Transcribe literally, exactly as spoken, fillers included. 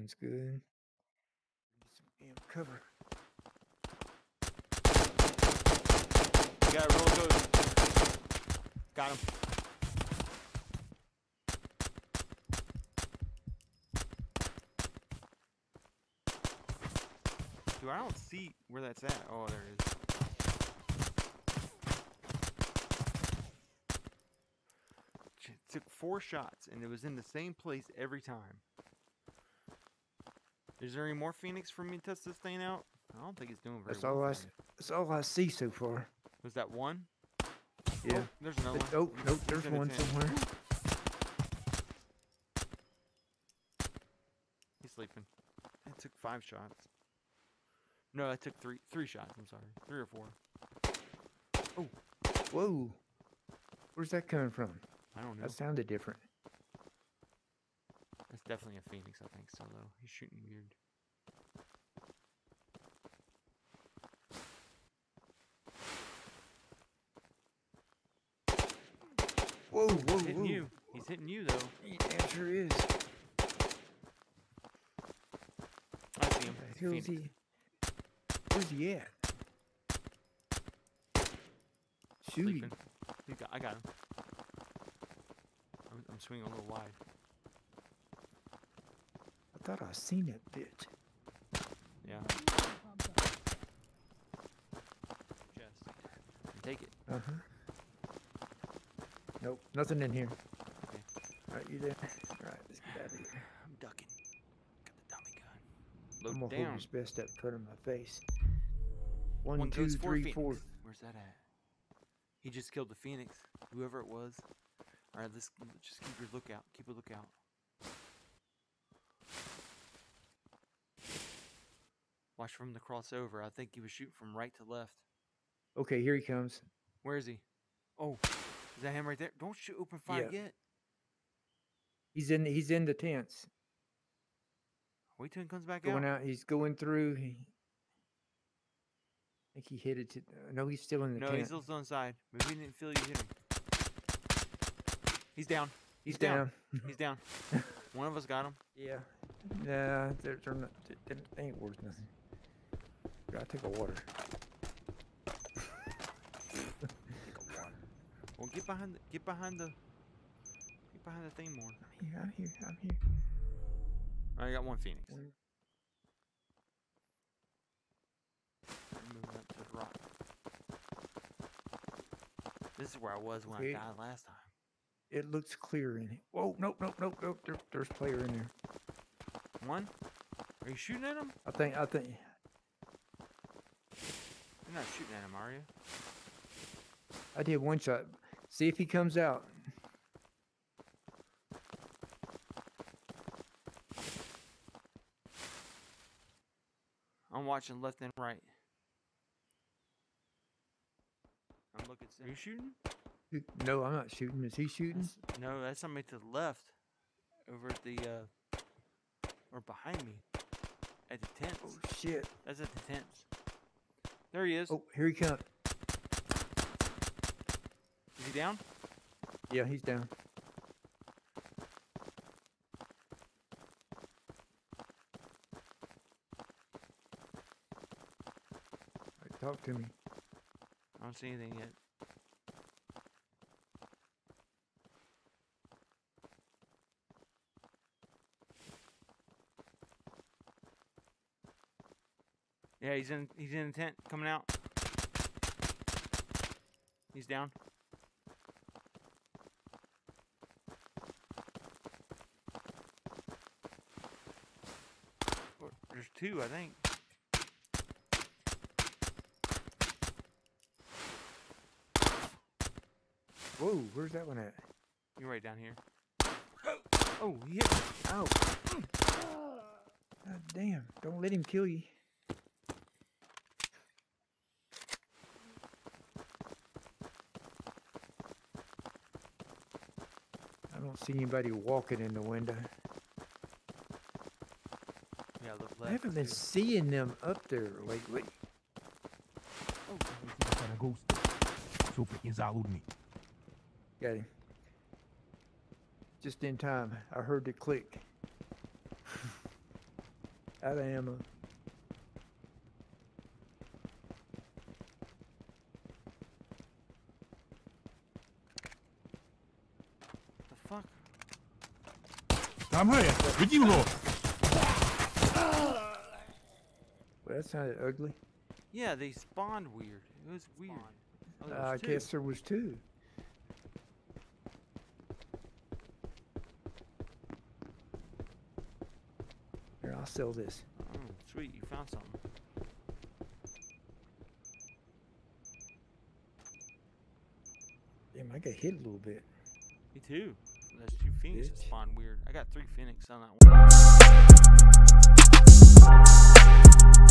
one's good. Damn cover. Got it, roll good. Got him. Dude, I don't see where that's at. Oh, there it is. It took four shots, and it was in the same place every time. Is there any more Phoenix for me to test this thing out? I don't think it's doing very that's well. All I, that's all I see so far. Was that one? Yeah. Oh, there's another one. Oh, nope, nope, there's one somewhere. He's sleeping. That took five shots. No, that took three three shots, I'm sorry. Three or four. Oh. Whoa. Where's that coming from? I don't know. That sounded different. That's definitely a Phoenix, I think, so though. He's shooting weird. Whoa, whoa, whoa. He's hitting you. He's hitting you, though. He damn sure is. I see him. Where's he? Where's he at? Shoot. I got him. I'm, I'm swinging a little wide. I thought I seen that bitch. Yeah. Chest. Take it. Uh huh. Nope, nothing in here. Okay. Alright, you there? Alright, let's get out of here. I'm ducking. Got the dummy gun. Load I'm gonna down. Hold his best up in front of my face. One, One two, three, Phoenix. Four. Where's that at? He just killed the Phoenix. Whoever it was. Alright, let's just keep your lookout. Keep a lookout. Watch from the crossover. I think he was shooting from right to left. Okay, here he comes. Where is he? Oh. Is that him right there? Don't shoot open fire yeah. yet. He's in. He's in the tents. Wait till he comes back going out. out. He's going through. He, I think he hit it. To, no, he's still in the. No, tent. He's still inside. Maybe he didn't feel you hit him. He's down. He's, he's down. down. He's down. One of us got him. Yeah. Nah, they're, they're not. They ain't worth nothing. Gotta take a water. Well, get behind, the, get behind the, get behind the thing more. I'm here, I'm here, I'm here. All right, I got one Phoenix. One. I'm moving up to the rock. This is where I was when it, I died last time. It looks clear in here. Whoa, nope, nope, nope, nope. There, there's a player in there. One? Are you shooting at him? I think, I think. You're not shooting at him, are you? I did one shot. See if he comes out. I'm watching left and right. I'm looking. Are you shooting? No, I'm not shooting. Is he shooting? That's, no, that's somebody to the left, over at the uh, or behind me, at the tents. Oh shit! That's at the tents. There he is. Oh, here he comes. Is he down? Yeah, he's down. Right, talk to me. I don't see anything yet. Yeah, he's in. He's in the tent, coming out. He's down. Two, I think. Whoa, where's that one at? You're right down here. Oh, yeah. Ow. God damn. Don't let him kill you. I don't see anybody walking in the window. I haven't been seeing them up there lately. Oh. Got him. Just in time. I heard the click. Out of ammo. The fuck? Там я, видим его. Well, that sounded ugly. Yeah, they spawned weird. It was weird. Oh, uh, I two. guess there was two. Here, I'll sell this. Oh, sweet, you found something. Damn, I got hit a little bit. Me too. There's two Phoenix that spawned weird. I got three Phoenix on that one.